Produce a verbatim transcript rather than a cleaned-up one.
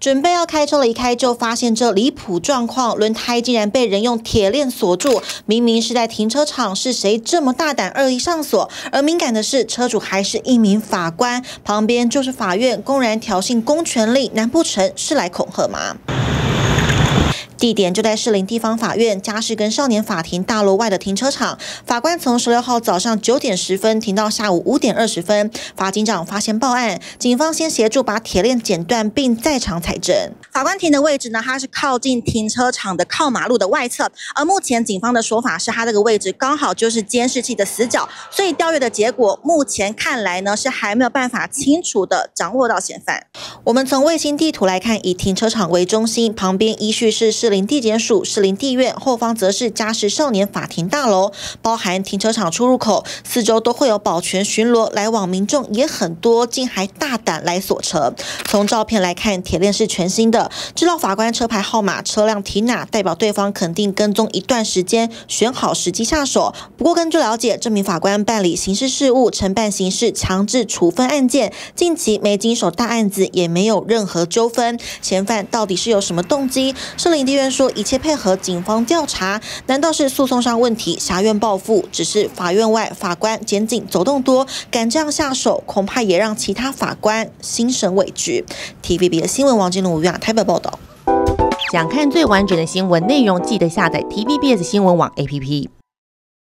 准备要开车了，一开就发现这离谱状况，轮胎竟然被人用铁链锁住。明明是在停车场，是谁这么大胆恶意上锁？而敏感的是，车主还是一名法官，旁边就是法院，公然挑衅公权力，难不成是来恐吓吗？ 地点就在士林地方法院家事跟少年法庭大楼外的停车场，法官从十六号早上九点十分停到下午五点二十分。法警长发现报案，警方先协助把铁链剪断，并在场采证。法官庭的位置呢，它是靠近停车场的靠马路的外侧，而目前警方的说法是，它这个位置刚好就是监视器的死角，所以调阅的结果目前看来呢，是还没有办法清楚的掌握到嫌犯。我们从卫星地图来看，以停车场为中心，旁边依序是 士林地检署、士林地院，后方则是家事少年法庭大楼，包含停车场出入口，四周都会有保全巡逻，来往民众也很多，竟还大胆来锁车。从照片来看，铁链是全新的，知道法官车牌号码、车辆停哪，代表对方肯定跟踪一段时间，选好时机下手。不过根据了解，这名法官办理刑事事务，承办刑事强制处分案件，近期没经手大案子，也没有任何纠纷。嫌犯到底是有什么动机？士林地院 院说一切配合警方调查，难道是诉讼上问题，辖院报复？只是法院外法官、检警走动多，敢这样下手，恐怕也让其他法官心生畏惧。T V B 的新闻王金龙、吴雅台北报道。想看最完整的新闻内容，记得下载 T V B S 新闻网 A P P。